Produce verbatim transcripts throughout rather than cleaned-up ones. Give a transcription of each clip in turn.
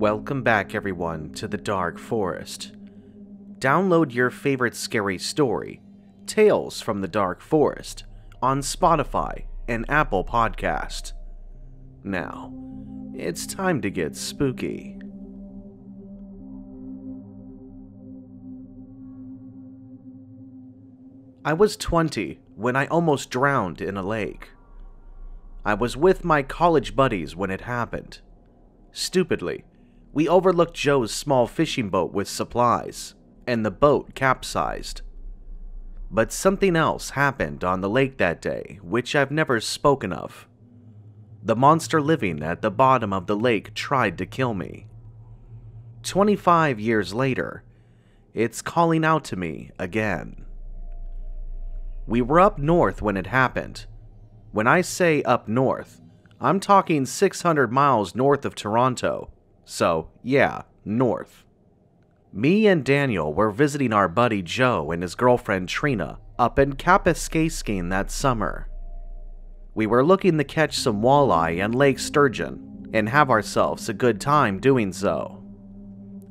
Welcome back everyone to the Dark Forest. Download your favorite scary story, Tales from the Dark Forest, on Spotify and Apple Podcast. Now, it's time to get spooky. I was twenty when I almost drowned in a lake. I was with my college buddies when it happened. Stupidly, we overlooked Joe's small fishing boat with supplies, and the boat capsized. But something else happened on the lake that day, which I've never spoken of. The monster living at the bottom of the lake tried to kill me. twenty-five years later, it's calling out to me again. We were up north when it happened. When I say up north, I'm talking six hundred miles north of Toronto, so yeah, north. Me and Daniel were visiting our buddy Joe and his girlfriend Trina up in Kapuskasing that summer. We were looking to catch some walleye and lake sturgeon and have ourselves a good time doing so.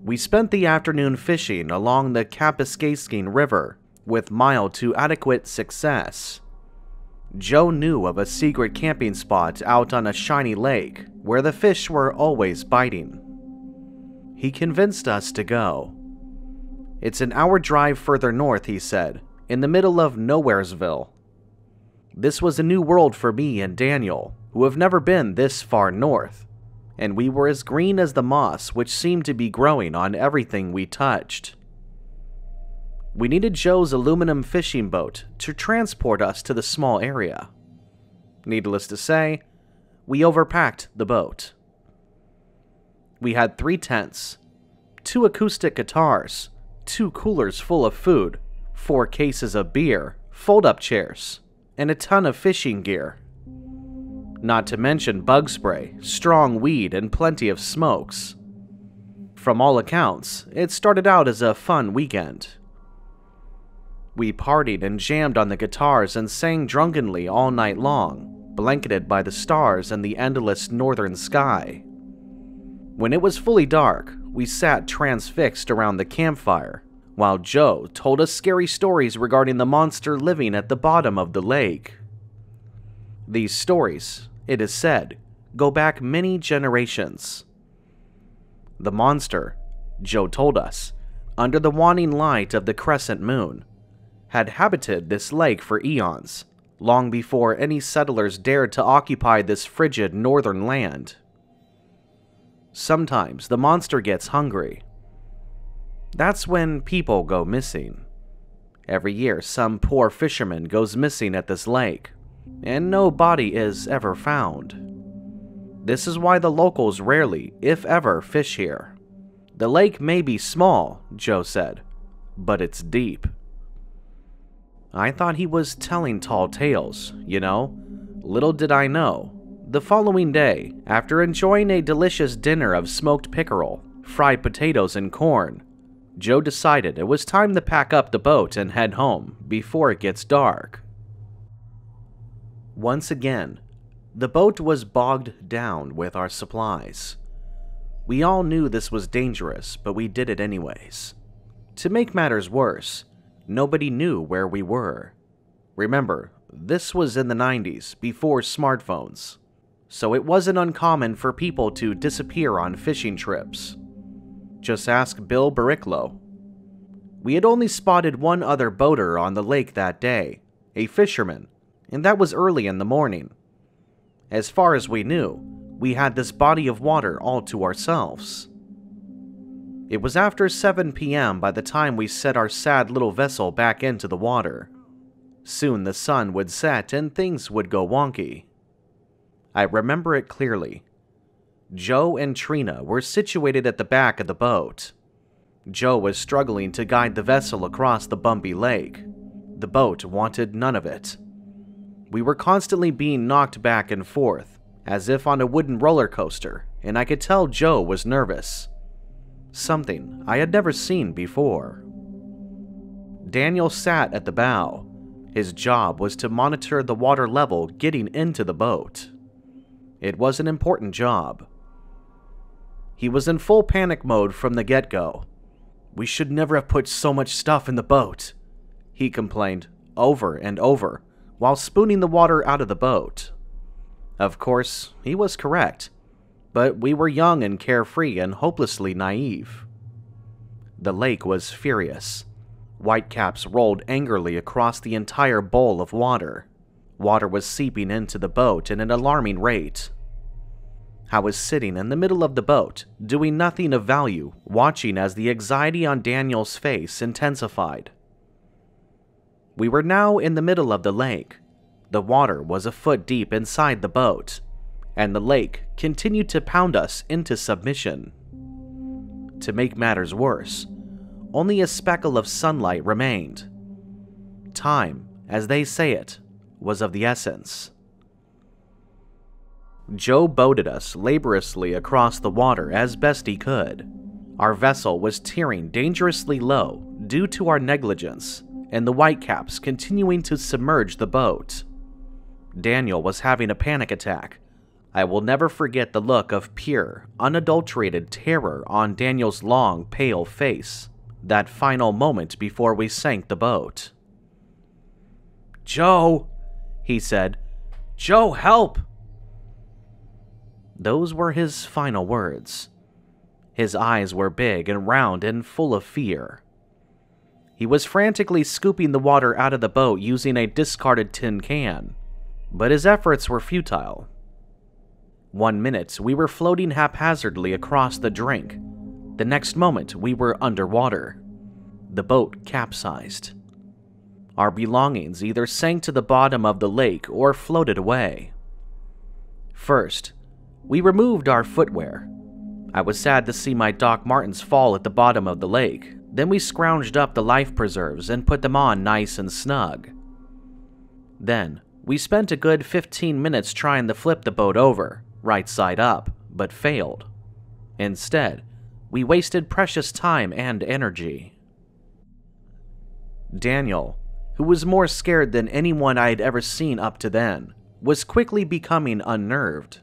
We spent the afternoon fishing along the Kapuskasing River with mild to adequate success. Joe knew of a secret camping spot out on a shiny lake where the fish were always biting. He convinced us to go. It's an hour drive further north, he said, in the middle of Nowheresville. This was a new world for me and Daniel, who have never been this far north, and we were as green as the moss which seemed to be growing on everything we touched. We needed Joe's aluminum fishing boat to transport us to the small area. Needless to say, we overpacked the boat. We had three tents, two acoustic guitars, two coolers full of food, four cases of beer, fold-up chairs, and a ton of fishing gear. Not to mention bug spray, strong weed, and plenty of smokes. From all accounts, it started out as a fun weekend. We partied and jammed on the guitars and sang drunkenly all night long, blanketed by the stars and the endless northern sky. When it was fully dark, we sat transfixed around the campfire, while Joe told us scary stories regarding the monster living at the bottom of the lake. These stories, it is said, go back many generations. The monster, Joe told us, under the waning light of the crescent moon, had habited this lake for eons, long before any settlers dared to occupy this frigid northern land. Sometimes the monster gets hungry. That's when people go missing. Every year some poor fisherman goes missing at this lake, and no body is ever found. This is why the locals rarely, if ever, fish here. The lake may be small, Joe said, but it's deep. I thought he was telling tall tales, you know. Little did I know. The following day, after enjoying a delicious dinner of smoked pickerel, fried potatoes and corn, Joe decided it was time to pack up the boat and head home before it gets dark. Once again, the boat was bogged down with our supplies. We all knew this was dangerous, but we did it anyways. To make matters worse, nobody knew where we were. Remember, this was in the nineties, before smartphones, so it wasn't uncommon for people to disappear on fishing trips. Just ask Bill Baricklo. We had only spotted one other boater on the lake that day, a fisherman, and that was early in the morning. As far as we knew, we had this body of water all to ourselves. It was after seven p m by the time we set our sad little vessel back into the water. Soon the sun would set and things would go wonky. I remember it clearly. Joe and Trina were situated at the back of the boat. Joe was struggling to guide the vessel across the bumpy lake. The boat wanted none of it. We were constantly being knocked back and forth, as if on a wooden roller coaster, and I could tell Joe was nervous. Something I had never seen before. Daniel sat at the bow. His job was to monitor the water level getting into the boat. It was an important job. He was in full panic mode from the get-go. "We should never have put so much stuff in the boat," he complained over and over while spooning the water out of the boat. Of course, he was correct, but we were young and carefree and hopelessly naive. The lake was furious. Whitecaps rolled angrily across the entire bowl of water. Water was seeping into the boat at an alarming rate. I was sitting in the middle of the boat, doing nothing of value, watching as the anxiety on Daniel's face intensified. We were now in the middle of the lake. The water was a foot deep inside the boat, and the lake continued to pound us into submission. To make matters worse, only a speckle of sunlight remained. Time, as they say it, was of the essence. Joe boated us laboriously across the water as best he could. Our vessel was tearing dangerously low due to our negligence and the whitecaps continuing to submerge the boat. Daniel was having a panic attack. I will never forget the look of pure, unadulterated terror on Daniel's long, pale face that final moment before we sank the boat. "Joe," he said. "Joe, help!" Those were his final words. His eyes were big and round and full of fear. He was frantically scooping the water out of the boat using a discarded tin can, but his efforts were futile. One minute, we were floating haphazardly across the drink. The next moment, we were underwater. The boat capsized. Our belongings either sank to the bottom of the lake or floated away. First, we removed our footwear. I was sad to see my Doc Martens fall at the bottom of the lake. Then we scrounged up the life preserves and put them on nice and snug. Then, we spent a good fifteen minutes trying to flip the boat over, right side up, but failed. Instead, we wasted precious time and energy. Daniel, who was more scared than anyone I had ever seen up to then, was quickly becoming unnerved.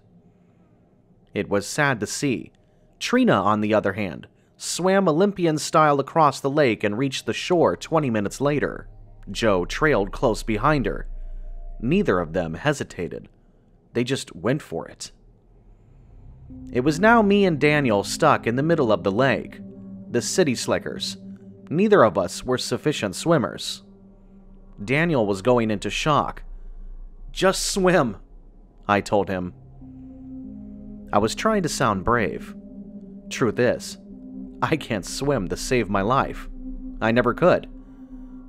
It was sad to see. Trina, on the other hand, swam Olympian style across the lake and reached the shore twenty minutes later. Joe trailed close behind her. Neither of them hesitated. They just went for it. It was now me and Daniel stuck in the middle of the lake, the city slickers. Neither of us were sufficient swimmers. Daniel was going into shock. "Just swim," I told him. I was trying to sound brave. Truth is, I can't swim to save my life. I never could.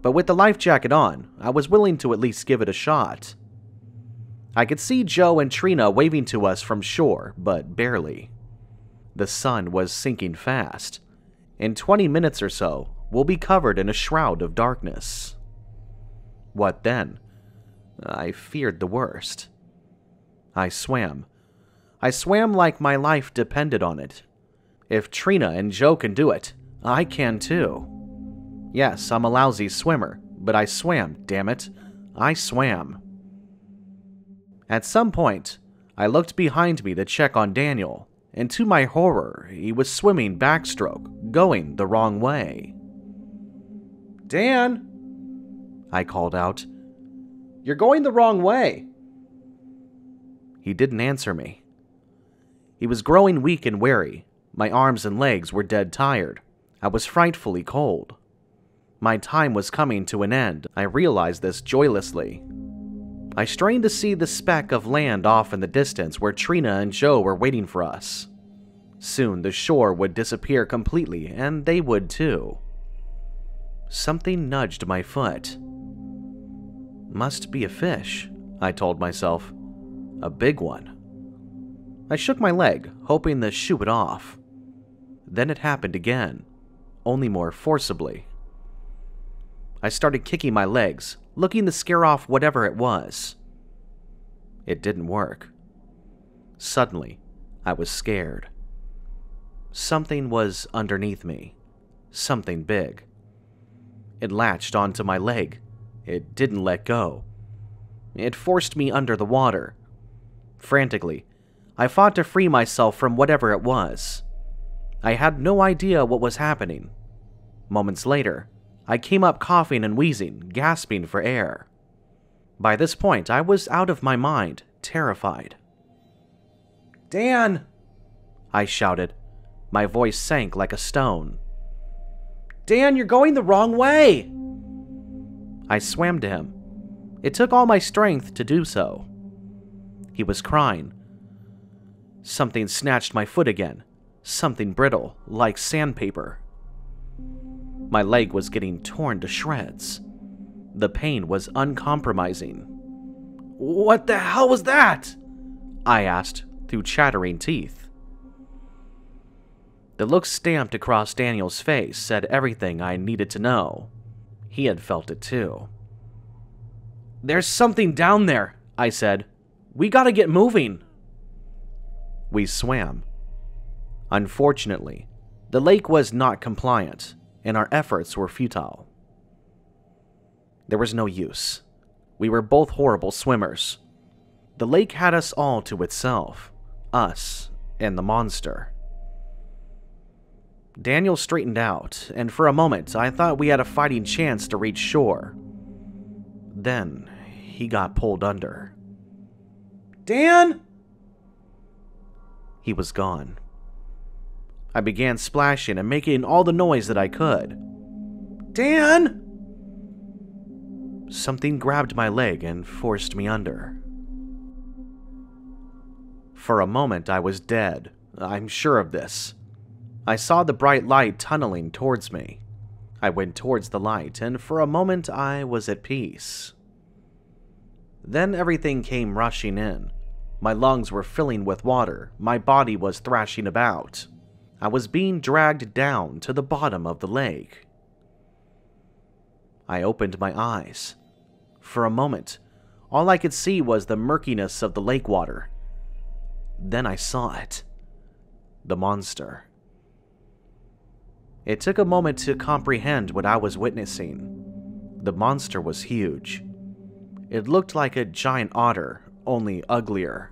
But with the life jacket on, I was willing to at least give it a shot. I could see Joe and Trina waving to us from shore, but barely. The sun was sinking fast. In twenty minutes or so, we'll be covered in a shroud of darkness. What then? I feared the worst. I swam. I swam like my life depended on it. If Trina and Joe can do it, I can too. Yes, I'm a lousy swimmer, but I swam, damn it. I swam. At some point, I looked behind me to check on Daniel, and to my horror, he was swimming backstroke, going the wrong way. "Dan," I called out, "you're going the wrong way." He didn't answer me. He was growing weak and weary. My arms and legs were dead tired. I was frightfully cold. My time was coming to an end. I realized this joylessly. I strained to see the speck of land off in the distance where Trina and Joe were waiting for us. Soon the shore would disappear completely, and they would too. Something nudged my foot. "Must be a fish," I told myself. "A big one." I shook my leg, hoping to shoo it off. Then it happened again, only more forcibly. I started kicking my legs, looking to scare off whatever it was. It didn't work. Suddenly, I was scared. Something was underneath me. Something big. It latched onto my leg. It didn't let go. It forced me under the water. Frantically, I fought to free myself from whatever it was. I had no idea what was happening. Moments later, I came up coughing and wheezing, gasping for air. By this point, I was out of my mind, terrified. "Dan!" I shouted. My voice sank like a stone. "Dan, you're going the wrong way!" I swam to him. It took all my strength to do so. He was crying. Something snatched my foot again. Something brittle, like sandpaper. My leg was getting torn to shreds. The pain was uncompromising. "What the hell was that?" I asked through chattering teeth. The look stamped across Daniel's face said everything I needed to know. He had felt it too. "There's something down there," I said. "We gotta get moving." We swam. Unfortunately, the lake was not compliant, and our efforts were futile. There was no use. We were both horrible swimmers. The lake had us all to itself, us and the monster. Daniel straightened out, and for a moment I thought we had a fighting chance to reach shore. Then he got pulled under. "Dan!" He was gone. I began splashing and making all the noise that I could. "Dan!" Something grabbed my leg and forced me under. For a moment I was dead. I'm sure of this. I saw the bright light tunneling towards me. I went towards the light, and for a moment I was at peace. Then everything came rushing in. My lungs were filling with water. My body was thrashing about. I was being dragged down to the bottom of the lake. I opened my eyes. For a moment, all I could see was the murkiness of the lake water. Then I saw it. The monster. It took a moment to comprehend what I was witnessing. The monster was huge. It looked like a giant otter, only uglier.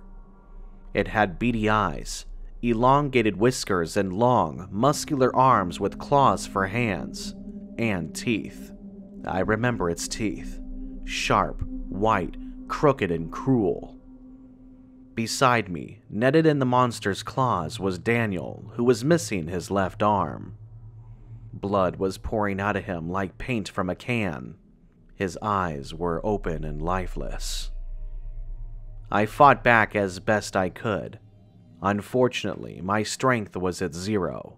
It had beady eyes, elongated whiskers, and long, muscular arms with claws for hands, and teeth. I remember its teeth. Sharp, white, crooked, and cruel. Beside me, netted in the monster's claws, was Daniel, who was missing his left arm. Blood was pouring out of him like paint from a can. His eyes were open and lifeless. I fought back as best I could. Unfortunately, my strength was at zero.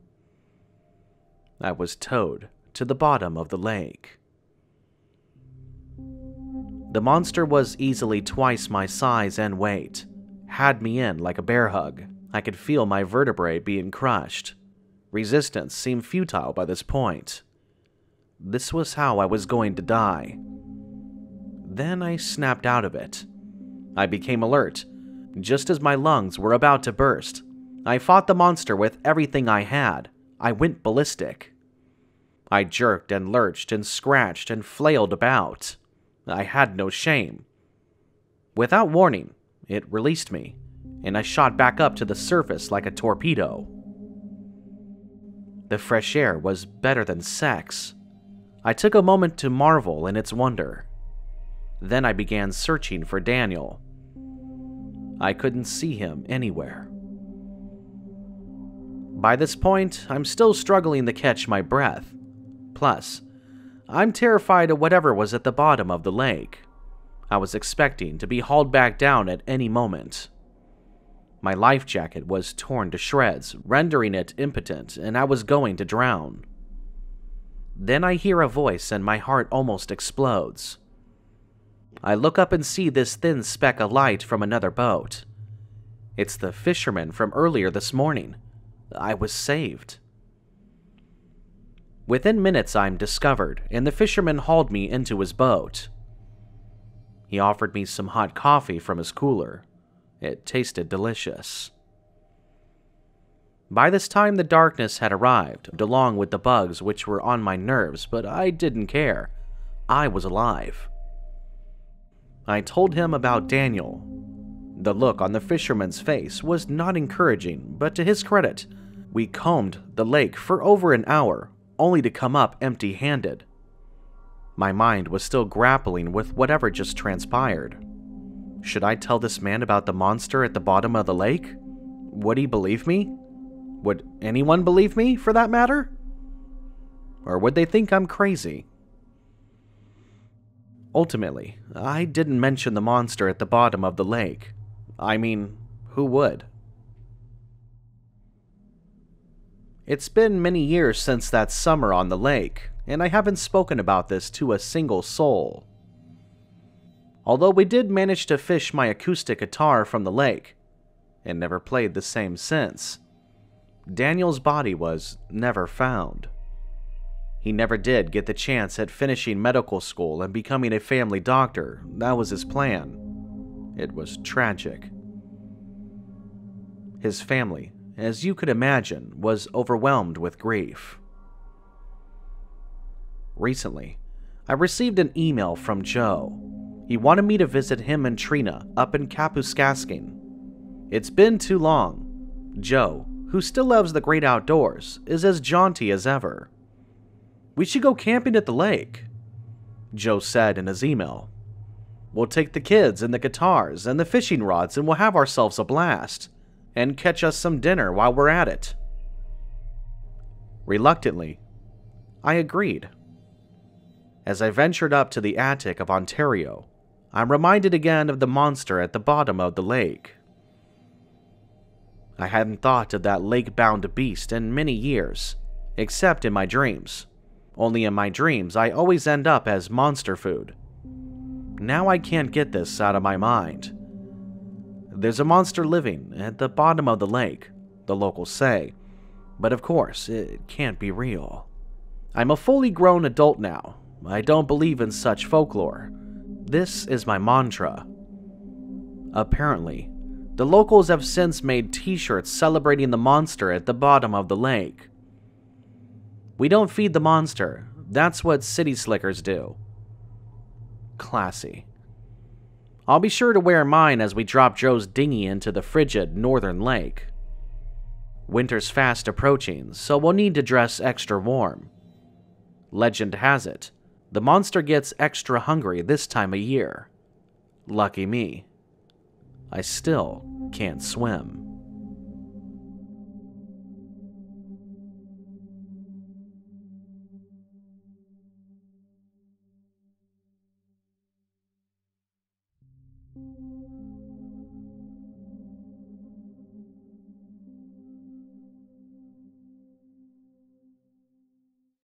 I was towed to the bottom of the lake. The monster was easily twice my size and weight, had me in like a bear hug. I could feel my vertebrae being crushed. Resistance seemed futile by this point. This was how I was going to die. Then I snapped out of it. I became alert, just as my lungs were about to burst. I fought the monster with everything I had. I went ballistic. I jerked and lurched and scratched and flailed about. I had no shame. Without warning, it released me, and I shot back up to the surface like a torpedo. The fresh air was better than sex. I took a moment to marvel in its wonder. Then I began searching for Daniel. I couldn't see him anywhere. By this point, I'm still struggling to catch my breath. Plus, I'm terrified of whatever was at the bottom of the lake. I was expecting to be hauled back down at any moment. My life jacket was torn to shreds, rendering it impotent, and I was going to drown. Then I hear a voice and my heart almost explodes. I look up and see this thin speck of light from another boat. It's the fisherman from earlier this morning. I was saved. Within minutes I'm discovered, and the fisherman hauled me into his boat. He offered me some hot coffee from his cooler. It tasted delicious. By this time, the darkness had arrived, along with the bugs which were on my nerves, but I didn't care. I was alive. I told him about Daniel. The look on the fisherman's face was not encouraging, but to his credit, We combed the lake for over an hour, only to come up empty-handed. My mind was still grappling with whatever just transpired. Should I tell this man about the monster at the bottom of the lake? Would he believe me? Would anyone believe me, for that matter? Or would they think I'm crazy? Ultimately, I didn't mention the monster at the bottom of the lake. I mean, who would? It's been many years since that summer on the lake, and I haven't spoken about this to a single soul. Although we did manage to fish my acoustic guitar from the lake, and never played the same since, Daniel's body was never found. He never did get the chance at finishing medical school and becoming a family doctor. That was his plan. It was tragic. His family, as you could imagine, was overwhelmed with grief. Recently, I received an email from Joe. He wanted me to visit him and Trina up in Kapuskasing. It's been too long. Joe, who still loves the great outdoors, is as jaunty as ever. We should go camping at the lake, Joe said in his email. We'll take the kids and the guitars and the fishing rods and we'll have ourselves a blast. And catch us some dinner while we're at it. Reluctantly, I agreed. As I ventured up to the attic of Ontario, I'm reminded again of the monster at the bottom of the lake. I hadn't thought of that lake-bound beast in many years, except in my dreams. Only in my dreams, I always end up as monster food. Now I can't get this out of my mind. There's a monster living at the bottom of the lake, the locals say, but of course, it can't be real. I'm a fully grown adult now. I don't believe in such folklore. This is my mantra. Apparently, the locals have since made t-shirts celebrating the monster at the bottom of the lake. We don't feed the monster. That's what city slickers do. Classy. I'll be sure to wear mine as we drop Joe's dinghy into the frigid northern lake. Winter's fast approaching, so we'll need to dress extra warm. Legend has it, the monster gets extra hungry this time of year. Lucky me. I still can't swim.